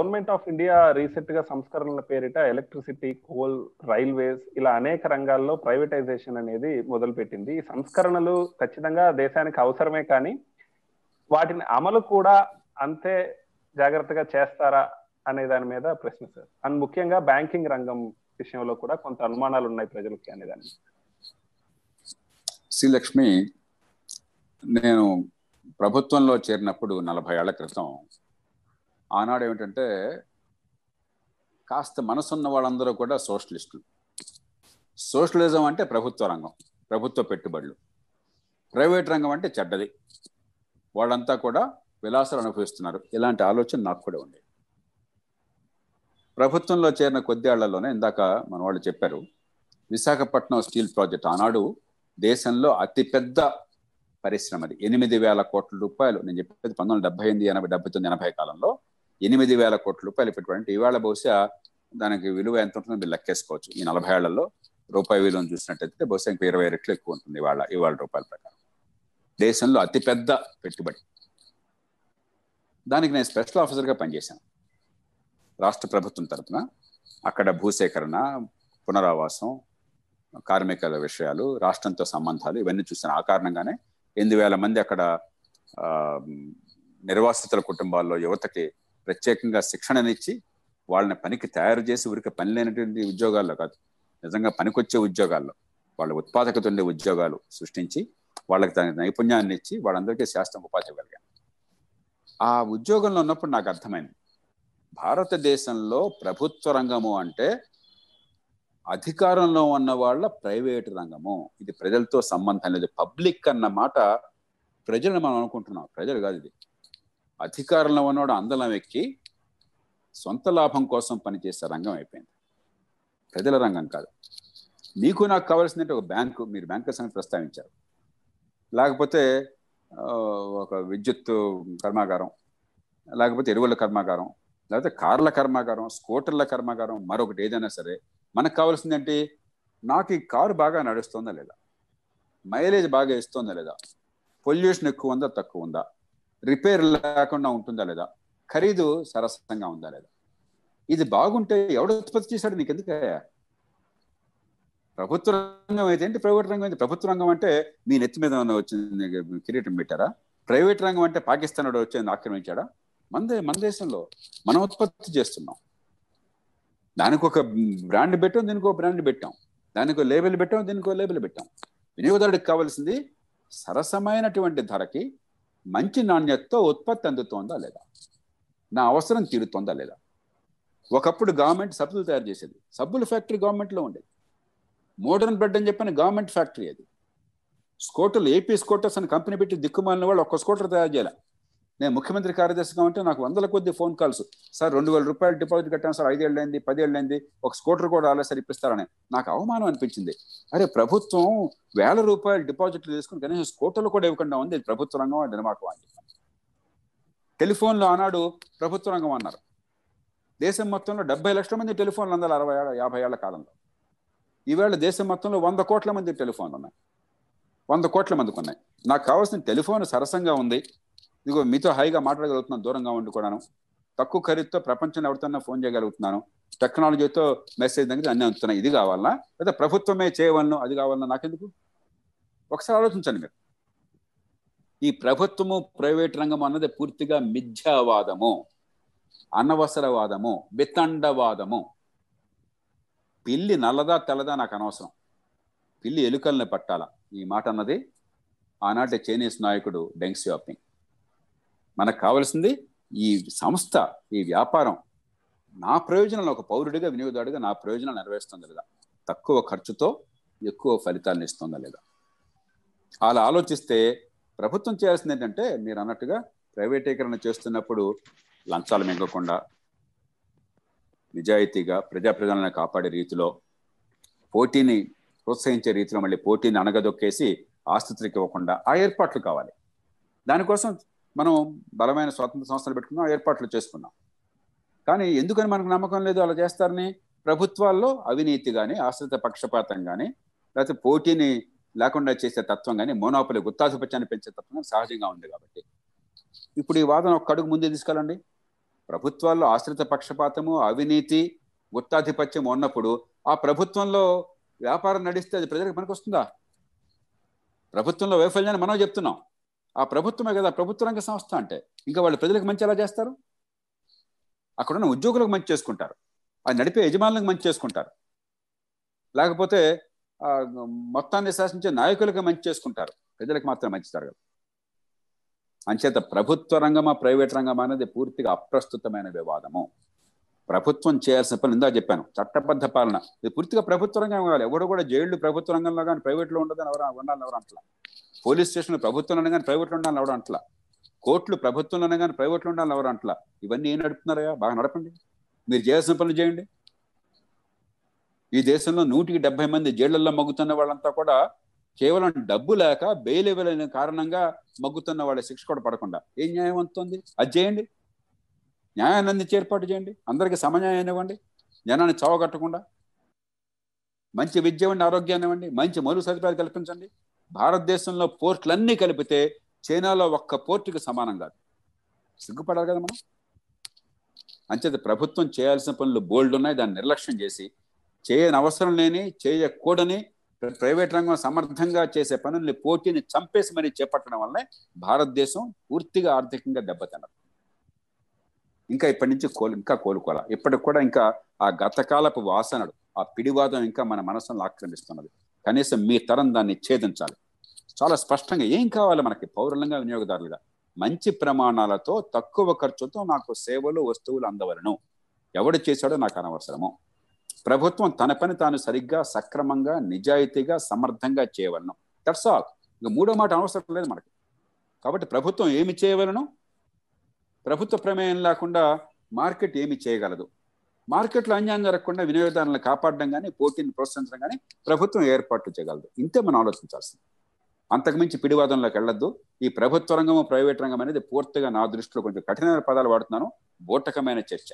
Government of India recent గా సంస్కరణల పేరిట ఎలక్ట్రిసిటీ, కోల్, రైల్వేస్ ఇలా అనేక రంగాల్లో ప్రైవేటైజేషన్ అనేది మొదలుపెట్టింది. ఈ సంస్కరణలు ఖచ్చితంగా దేశానికి అవసరమే, కానీ వాటిని అమలు కూడా అంతే జాగ్రత్తగా చేస్తారా అనే దాని మీద ప్రశ్న సార్. అండ్ ముఖ్యంగా బ్యాంకింగ్ రంగం విషయంలో కూడా కొంత అనుమానాలు ఉన్నాయి ప్రజలకి అనేదాని మీద. శ్రీ లక్ష్మి, నేను ప్రభుత్వంలో చేరినప్పుడు 40 ఏళ్ల క్రితం, ఆనాడు ఏమిటంటే కాస్త మనసున్న వాళ్ళందరూ కూడా సోషలిస్టులు. సోషలిజం అంటే ప్రభుత్వ రంగం, ప్రభుత్వ పెట్టుబడులు, ప్రైవేట్ రంగం అంటే చెడ్డది, వాళ్ళంతా కూడా విలాసాలు అనుభవిస్తున్నారు, ఇలాంటి ఆలోచన నాకు కూడా ఉండేది. ప్రభుత్వంలో చేరిన కొద్దిళ్లలోనే ఇందాక మన వాళ్ళు చెప్పారు, విశాఖపట్నం స్టీల్ ప్రాజెక్ట్ ఆనాడు దేశంలో అతిపెద్ద పరిశ్రమది. 8,000 కోట్ల రూపాయలు, నేను చెప్పేది 1978, 1979, 1980 కాలంలో 8,000 కోట్ల రూపాయలు పెట్టుబడి. ఇవాళ బహుశా దానికి విలువ ఎంత ఉంటుందో మీరు లెక్కేసుకోవచ్చు. ఈ 40 ఏళ్లలో రూపాయి విలువను చూసినట్టయితే బహుశా ఇంకో 20 రెట్లు ఎక్కువ ఉంటుంది ఇవాళ రూపాయల ప్రకారం. దేశంలో అతిపెద్ద పెట్టుబడి. దానికి నేను స్పెషల్ ఆఫీసర్గా పనిచేశాను రాష్ట్ర ప్రభుత్వం తరఫున. అక్కడ భూసేకరణ, పునరావాసం, కార్మికుల విషయాలు, రాష్ట్రంతో సంబంధాలు ఇవన్నీ చూసాను. ఆ కారణంగానే 8,000 మంది అక్కడ నిర్వాసితుల కుటుంబాల్లో యువతకి ప్రత్యేకంగా శిక్షణనిచ్చి వాళ్ళని పనికి తయారు చేసి, ఊరికి పని లేనటువంటి ఉద్యోగాల్లో కాదు, నిజంగా పనికొచ్చే ఉద్యోగాల్లో, వాళ్ళ ఉత్పాదకత ఉండే ఉద్యోగాలు సృష్టించి వాళ్ళకి దాని నైపుణ్యాన్ని ఇచ్చి వాళ్ళందరికీ శాస్త్రం ఉపాధి ఇవ్వగలిగాను. ఆ ఉద్యోగంలో ఉన్నప్పుడు నాకు అర్థమైంది, భారతదేశంలో ప్రభుత్వ రంగము అంటే అధికారంలో ఉన్న వాళ్ళ ప్రైవేటు రంగము, ఇది ప్రజలతో సంబంధం లేదు. పబ్లిక్ అన్న మాట ప్రజలను మనం అనుకుంటున్నాం, ప్రజలు కాదు ఇది. అధికారంలో ఉన్నవాడు అందలం ఎక్కి సొంత లాభం కోసం పనిచేసే రంగం అయిపోయింది, ప్రజల రంగం కాదు. నీకు నాకు కావాల్సిందంటే ఒక బ్యాంకు, మీరు బ్యాంకర్స్ అని ప్రస్తావించారు, లేకపోతే ఒక విద్యుత్ కర్మాగారం, లేకపోతే ఎరువుల కర్మాగారం, లేకపోతే కార్ల కర్మాగారం, స్కూటర్ల కర్మాగారం, మరొకటి ఏదైనా సరే. మనకు కావాల్సిందేంటి, నాకు ఈ కారు బాగా నడుస్తుందా లేదా, మైలేజ్ బాగా ఇస్తుందా లేదా, పొల్యూషన్ ఎక్కువ ఉందా తక్కువ ఉందా, రిపేర్ లేకుండా ఉంటుందా లేదా, ఖరీదు సరసంగా ఉందా లేదా. ఇది బాగుంటే ఎవడు ఉత్పత్తి చేశాడు, నీకు ఎందుకయ్యా? ప్రభుత్వ రంగం అయితే ఏంటి, ప్రైవేట్ రంగం అయితే? ప్రభుత్వ రంగం అంటే మీ నెత్తి మీద వచ్చింది కిరీటం పెట్టారా? ప్రైవేట్ రంగం అంటే పాకిస్తాన్ వాడు వచ్చింది ఆక్రమించాడా? మన దేశంలో మనం ఉత్పత్తి చేస్తున్నాం. దానికి ఒక బ్రాండ్ పెట్టాం, దీనికి ఒక బ్రాండ్ పెట్టాం, దానికి లేబుల్ పెట్టాం, దీనికి లేబుల్ పెట్టాం. వినియోగదారుడికి కావాల్సింది సరసమైనటువంటి ధరకి మంచి నాణ్యతతో ఉత్పత్తి అందుతోందా లేదా, నా అవసరం తీరుతోందా లేదా. ఒకప్పుడు గవర్నమెంట్ సబ్బులు తయారు చేసేది, సబ్బుల ఫ్యాక్టరీ గవర్నమెంట్లో ఉండేది. మోడర్న్ బ్రెడ్ అని చెప్పిన గవర్నమెంట్ ఫ్యాక్టరీ అది. స్కూటర్లు, ఏపీ స్కూటర్స్ అని కంపెనీ పెట్టి దిక్కుమాలిన వాళ్ళు ఒక్క స్కూటర్ తయారు చేయాలి. నేను ముఖ్యమంత్రి కార్యదర్శిగా ఉంటే నాకు 100 కొద్ది ఫోన్ కాల్స్, సార్ 2,000 రూపాయలు డిపాజిట్ కట్టాను సార్, 5 ఏళ్ళైంది 10 ఏళ్ళైంది, ఒక స్కూటర్ కూడా రాలేదు సార్ ఇప్పిస్తారని. నాకు అవమానం అనిపించింది. అరే, ప్రభుత్వం 1,000 రూపాయలు డిపాజిట్లు తీసుకుని కనీసం స్కూటర్లు కూడా ఇవ్వకుండా ఉంది. ప్రభుత్వ రంగం అని నిర్మాకం అని చెప్పాను. టెలిఫోన్లు ఆనాడు ప్రభుత్వ రంగం అన్నారు. దేశం మొత్తంలో 70 లక్షల మంది టెలిఫోన్లు అందాలి 50 ఏళ్ల కాలంలో. ఈవేళ దేశం మొత్తంలో 100 కోట్ల మంది టెలిఫోన్లు ఉన్నాయి, 100 కోట్ల మందికి ఉన్నాయి. నాకు కావాల్సిన టెలిఫోన్ సరసంగా ఉంది, ఇదిగో మీతో హాయిగా మాట్లాడగలుగుతున్నాను, దూరంగా ఉండుకోవడాను, తక్కువ ఖరీదుతో ప్రపంచంలో ఎవరితో ఫోన్ చేయగలుగుతున్నాను, టెక్నాలజీతో మెసేజ్ దగ్గర అన్నీ అందుతున్నాయి. ఇది కావాలన్నా, లేదా ప్రభుత్వమే చేయవలను అది కావాలన్నా నాకెందుకు? ఒకసారి ఆలోచించండి మీరు. ఈ ప్రభుత్వము ప్రైవేట్ రంగం అన్నది పూర్తిగా మిథ్యావాదము, అనవసరవాదము, వితండవాదము. పిల్లి నల్లదా తెల్లదా నాకు అనవసరం, పిల్లి ఎలుకల్ని పట్టాలా, ఈ మాట అన్నది ఆనాటి చైనీస్ నాయకుడు డెంగ్ షాపింగ్. మనకు కావాల్సింది ఈ సంస్థ, ఈ వ్యాపారం నా ప్రయోజనాలు, ఒక పౌరుడిగా వినియోగదారుడిగా నా ప్రయోజనాలు నెరవేరుస్తుందా లేదా, తక్కువ ఖర్చుతో ఎక్కువ ఫలితాలను ఇస్తుందా లేదా. అలా ఆలోచిస్తే ప్రభుత్వం చేయాల్సింది ఏంటంటే, మీరు అన్నట్టుగా ప్రైవేటీకరణ చేస్తున్నప్పుడు లంచాలు మింగకుండా, నిజాయితీగా ప్రజాప్రయోజనాలను కాపాడే రీతిలో, పోటీని ప్రోత్సహించే రీతిలో, మళ్ళీ పోటీని అణగదొక్కేసి ఆస్తికి ఇవ్వకుండా ఆ ఏర్పాట్లు కావాలి. దానికోసం మనం బలమైన స్వతంత్ర సంస్థలు పెట్టుకున్నాం, ఏర్పాట్లు చేసుకున్నాం. కానీ ఎందుకని మనకు నమ్మకం లేదు అలా చేస్తారని? ప్రభుత్వాల్లో అవినీతి కానీ, ఆశ్రిత పక్షపాతం కానీ, లేకపోతే పోటీని లేకుండా చేసే తత్వం కానీ, మోనోపలి గుత్తాధిపత్యాన్ని పెంచే తత్వం సహజంగా ఉంది. కాబట్టి ఇప్పుడు ఈ వాదన ఒక అడుగు ముందే తీసుకెళ్ళండి. ప్రభుత్వాల్లో ఆశ్రిత పక్షపాతము, అవినీతి, గుత్తాధిపత్యం ఉన్నప్పుడు ఆ ప్రభుత్వంలో వ్యాపారం నడిస్తే అది ప్రజలకు పనికి వస్తుందా? ప్రభుత్వంలో వైఫల్యాన్ని మనం చెప్తున్నాం. ఆ ప్రభుత్వమే కదా ప్రభుత్వ రంగ సంస్థ అంటే, ఇంకా వాళ్ళు ప్రజలకు మంచి ఎలా చేస్తారు? అక్కడున్న ఉద్యోగులకు మంచి చేసుకుంటారు, అది నడిపే యజమానులకు మంచి చేసుకుంటారు, లేకపోతే మొత్తాన్ని శాసించే నాయకులకు మంచి చేసుకుంటారు, ప్రజలకు మాత్రం మంచి జరగదు. అంచేత ప్రభుత్వ రంగమా ప్రైవేట్ రంగమా అనేది పూర్తిగా అప్రస్తుతమైన వివాదము. ప్రభుత్వం చేయాల్సిన పని ఇందా చెప్పాను, చట్టబద్ధ పాలన. ఇది పూర్తిగా ప్రభుత్వ రంగం కావాలి. ఎవరు కూడా జైళ్లు ప్రభుత్వ రంగంలో కానీ ప్రైవేట్లో ఉండదని ఉండాలని ఎవరు అంటలా. పోలీస్ స్టేషన్లు ప్రభుత్వంలోనే కానీ ప్రైవేట్లో ఉండాలని ఎవరు అంటలా. కోర్టులు ప్రభుత్వంలోనే కానీ ప్రైవేట్లో ఉండాలని ఎవరు అంటలా. ఇవన్నీ ఏం నడుపుతున్నారయ్యా? బాగా నడపండి, మీరు చేయాల్సిన పనులు చేయండి. ఈ దేశంలో 170 మంది జైళ్లలో మగ్గుతున్న వాళ్ళంతా కూడా కేవలం డబ్బు లేక, బెయిల్ ఇవ్వలేని కారణంగా మగ్గుతున్న వాళ్ళ శిక్ష కూడా పడకుండా ఏ న్యాయం అందుతుంది? అది చేయండి, న్యాయాన్ని అందించి ఏర్పాటు చేయండి, అందరికీ సమన్యాయాన్ని ఇవ్వండి, జనాన్ని చావగట్టకుండా మంచి విద్య ఇవ్వండి, ఆరోగ్యాన్ని ఇవ్వండి, మంచి మరుగు సదుపాయాలు కల్పించండి. భారతదేశంలో పోర్టులన్నీ కలిపితే చైనాలో ఒక్క పోర్టుకి సమానం కాదు. సిగ్గుపడాలి కదా మనం. అంచేత ప్రభుత్వం చేయాల్సిన పనులు బోల్డ్ ఉన్నాయి, దాన్ని నిర్లక్ష్యం చేసి చేయని అవసరం లేని, చేయకూడని, ప్రైవేట్ రంగం సమర్థంగా చేసే పనుల్ని, పోటీని చంపేసి మరీ చేపట్టడం వల్లే భారతదేశం పూర్తిగా ఆర్థికంగా దెబ్బతిన్నది. ఇంకా ఇప్పటి నుంచి ఇంకా కోలుకోవాలి. ఇప్పటికి కూడా ఇంకా ఆ గతకాలపు వాసనలు, ఆ పిడివాదం ఇంకా మన మనసులను ఆక్రమిస్తున్నది. కనీసం మీ తరం దాన్ని ఛేదించాలి. చాలా స్పష్టంగా ఏం కావాలి మనకి పౌరులంగా, వినియోగదారులుగా? మంచి ప్రమాణాలతో తక్కువ ఖర్చుతో నాకు సేవలు, వస్తువులు అందవలను. ఎవడు చేశాడో నాకు అనవసరము. ప్రభుత్వం తన పని తాను సరిగ్గా, సక్రమంగా, నిజాయితీగా, సమర్థంగా చేయవలను. That's all. ఇంకా మూడో మాట అవసరం లేదు మనకి. కాబట్టి ప్రభుత్వం ఏమి చేయవలను? ప్రభుత్వ ప్రమేయం లేకుండా మార్కెట్ ఏమి చేయగలదు? మార్కెట్లో అన్యాయం జరగకుండా వినియోగదారులను కాపాడడం కానీ, పోటీని ప్రోత్సహించడం కానీ ప్రభుత్వం ఏర్పాట్లు చేయగలదు. ఇంతే మనం ఆలోచించాల్సింది. అంతకుమించి పిడివాదంలోకి వెళ్ళొద్దు. ఈ ప్రభుత్వ రంగము, ప్రైవేట్ రంగం అనేది పూర్తిగా నా దృష్టిలో, కొంచెం కఠినమైన పదాలు వాడుతున్నాను, బోటకమైన చర్చ.